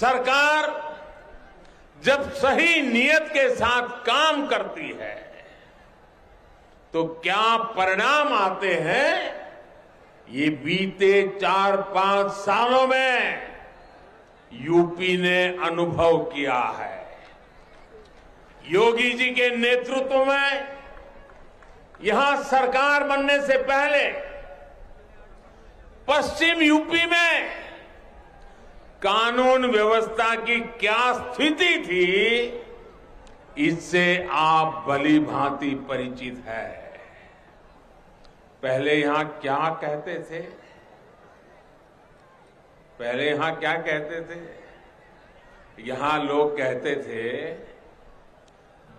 सरकार जब सही नियत के साथ काम करती है तो क्या परिणाम आते हैं, ये बीते 4-5 सालों में यूपी ने अनुभव किया है। योगी जी के नेतृत्व में यहां सरकार बनने से पहले पश्चिम यूपी में कानून व्यवस्था की क्या स्थिति थी, इससे आप भली भांति परिचित हैं। पहले यहां क्या कहते थे? यहां लोग कहते थे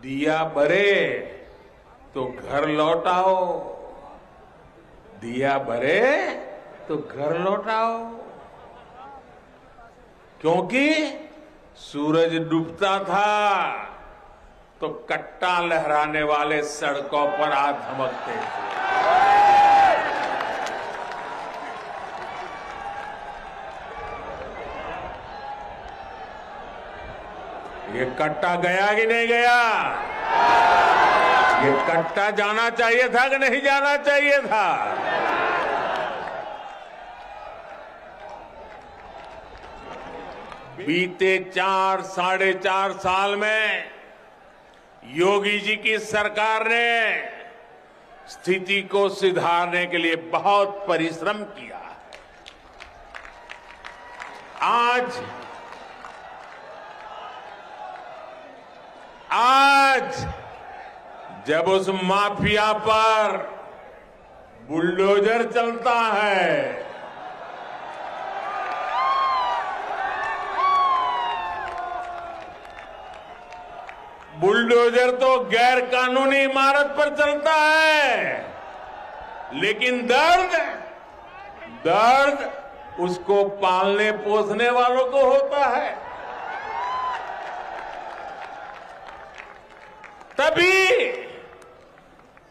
दिया बरे तो घर लौटाओ, दिया बरे तो घर लौटाओ, क्योंकि सूरज डूबता था तो कट्टा लहराने वाले सड़कों पर आ धमकते थे। ये कट्टा गया कि नहीं गया? ये कट्टा जाना चाहिए था कि नहीं जाना चाहिए था? बीते 4-4.5 साल में योगी जी की सरकार ने स्थिति को सुधारने के लिए बहुत परिश्रम किया है। आज जब उस माफिया पर बुलडोजर चलता है, बुलडोजर तो गैर कानूनी इमारत पर चलता है, लेकिन दर्द उसको पालने पोसने वालों को होता है। तभी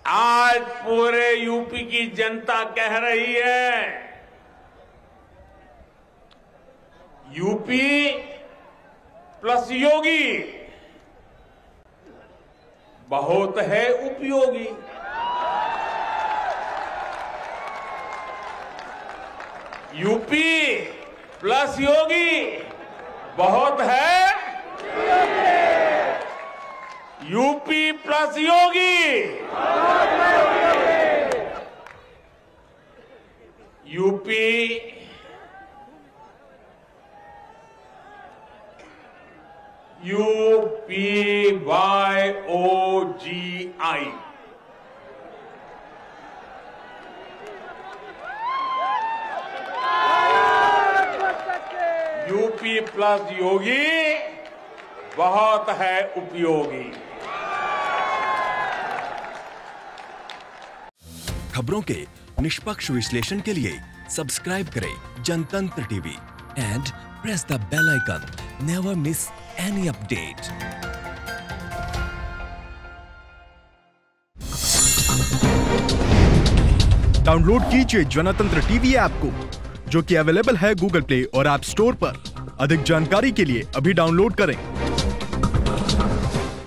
आज पूरे यूपी की जनता कह रही है यूपी प्लस योगी बहुत है उपयोगी। यूपी प्लस योगी बहुत है, UP plus Yogi, UP YOGI, UP plus Yogi बहुत है उपयोगी। खबरों के निष्पक्ष विश्लेषण के लिए सब्सक्राइब करें Jantantra TV and press the bell icon. Never miss any update. Download कीजिए जनतंत्र टीवी ऐप को, जो कि अवेलेबल है गूगल प्ले और ऐप स्टोर पर। अधिक जानकारी के लिए अभी डाउनलोड करें।